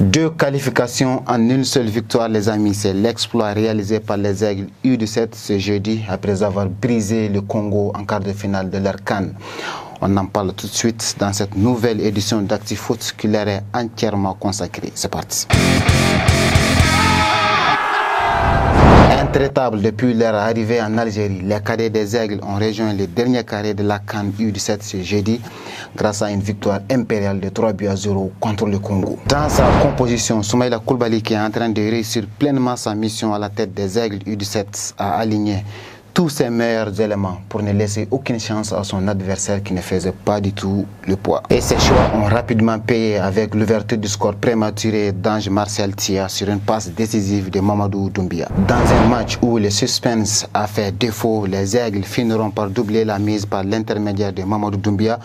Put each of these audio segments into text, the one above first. Deux qualifications en une seule victoire, les amis. C'est l'exploit réalisé par les Aigles U17 ce jeudi après avoir brisé le Congo en quart de finale de leur CAN. On en parle tout de suite dans cette nouvelle édition d'Active Foot qui leur est entièrement consacrée. C'est parti. Intraitables depuis leur arrivée en Algérie, les cadets des Aigles ont rejoint le dernier carré de la CAN U17 ce jeudi grâce à une victoire impériale de 3-0 contre le Congo. Dans sa composition, Soumaïla Koulbali, qui est en train de réussir pleinement sa mission à la tête des Aigles U17, a aligné tous ses meilleurs éléments pour ne laisser aucune chance à son adversaire qui ne faisait pas du tout le poids. Et ces choix ont rapidement payé avec l'ouverture du score prématuré d'Ange Marcel Tia sur une passe décisive de Mamadou Doumbia. Dans un match où le suspense a fait défaut, les Aigles finiront par doubler la mise par l'intermédiaire de Mamadou Doumbia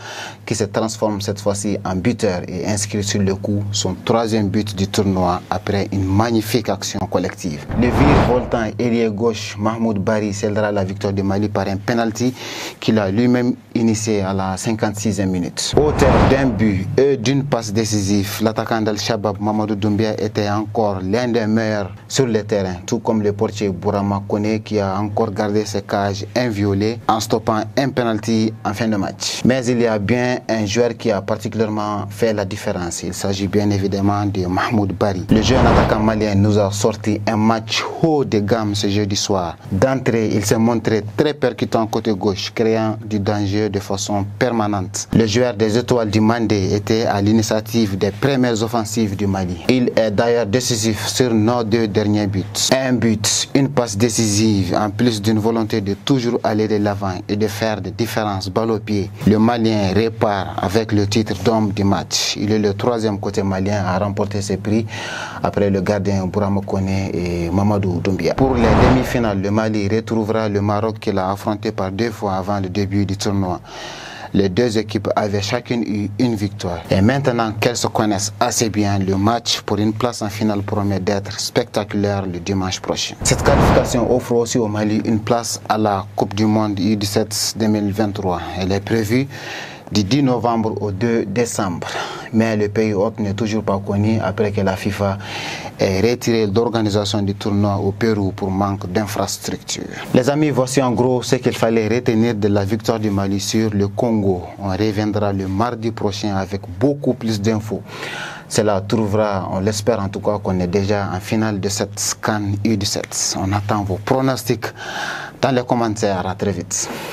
qui se transforme cette fois-ci en buteur et inscrit sur le coup son troisième but du tournoi après une magnifique action collective. Le virevoltant ailier gauche Mahmoud Barry scellera la victoire du Mali par un penalty qu'il a lui-même initié à la 56e minute. Auteur d'un but et d'une passe décisive, l'attaquant d'Al-Shabaab Mamadou Doumbia était encore l'un des meilleurs sur le terrain, tout comme le portier Bourama Koné qui a encore gardé ses cages inviolées en stoppant un penalty en fin de match. Mais il y a bien un joueur qui a particulièrement fait la différence. Il s'agit bien évidemment de Mahmoud Barry. Le jeune attaquant malien nous a sorti un match haut de gamme ce jeudi soir. D'entrée, il s'est montré très percutant côté gauche, créant du danger de façon permanente. Le joueur des Étoiles du Mandé était à l'initiative des premières offensives du Mali. Il est d'ailleurs décisif sur nos deux derniers buts. Un but, une passe décisive, en plus d'une volonté de toujours aller de l'avant et de faire des différences balle au pied. Le Malien repart avec le titre d'homme du match. Il est le troisième côté malien à remporter ce prix après le gardien Bourama Koné et Mamadou Doumbia. Pour les demi-finales, le Mali retrouvera le Maroc qu'il a affronté par deux fois avant le début du tournoi. Les deux équipes avaient chacune eu une victoire. Et maintenant qu'elles se connaissent assez bien, le match pour une place en finale promet d'être spectaculaire le dimanche prochain. Cette qualification offre aussi au Mali une place à la Coupe du Monde U17 2023. Elle est prévue du 10 novembre au 2 décembre. Mais le pays hôte n'est toujours pas connu après que la FIFA ait retiré l'organisation du tournoi au Pérou pour manque d'infrastructures. Les amis, voici en gros ce qu'il fallait retenir de la victoire du Mali sur le Congo. On reviendra le mardi prochain avec beaucoup plus d'infos. Cela trouvera, on l'espère en tout cas, qu'on est déjà en finale de cette CAN U17. On attend vos pronostics dans les commentaires. À très vite.